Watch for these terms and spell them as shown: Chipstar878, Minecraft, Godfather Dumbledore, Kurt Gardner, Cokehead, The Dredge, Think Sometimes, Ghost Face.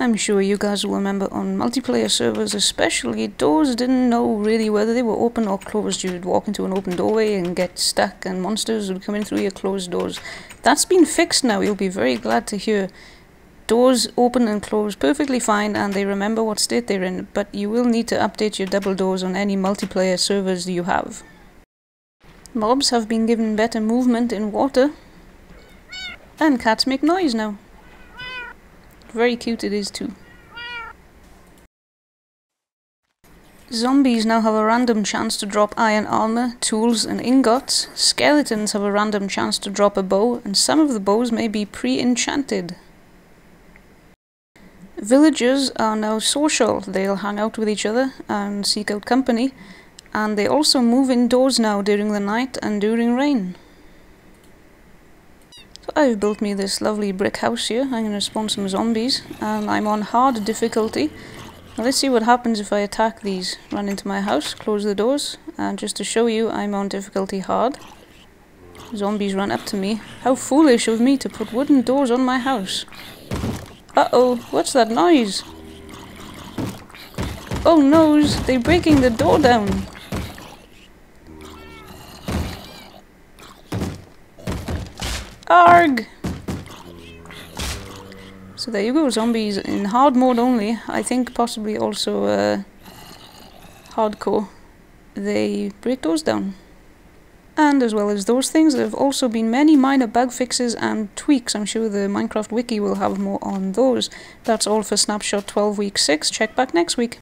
I'm sure you guys will remember on multiplayer servers especially, doors didn't know really whether they were open or closed. You'd walk into an open doorway and get stuck and monsters would come in through your closed doors. That's been fixed now, you'll be very glad to hear. Doors open and close perfectly fine and they remember what state they're in, but you will need to update your double doors on any multiplayer servers you have. Mobs have been given better movement in water and cats make noise now. Very cute it is too. Zombies now have a random chance to drop iron armor, tools and ingots. Skeletons have a random chance to drop a bow and some of the bows may be pre-enchanted. Villagers are now social, they'll hang out with each other and seek out company, and they also move indoors now during the night and during rain. So I've built me this lovely brick house here. I'm going to spawn some zombies and I'm on hard difficulty. Now let's see what happens if I attack these. Run into my house, close the doors, and just to show you I'm on difficulty hard. Zombies run up to me. How foolish of me to put wooden doors on my house. Uh-oh, what's that noise? Oh noes, they're breaking the door down. Arg! So there you go, zombies in hard mode only. I think possibly also hardcore. They break doors down. And as well as those things, there have also been many minor bug fixes and tweaks. I'm sure the Minecraft wiki will have more on those. That's all for Snapshot 12 week 6. Check back next week.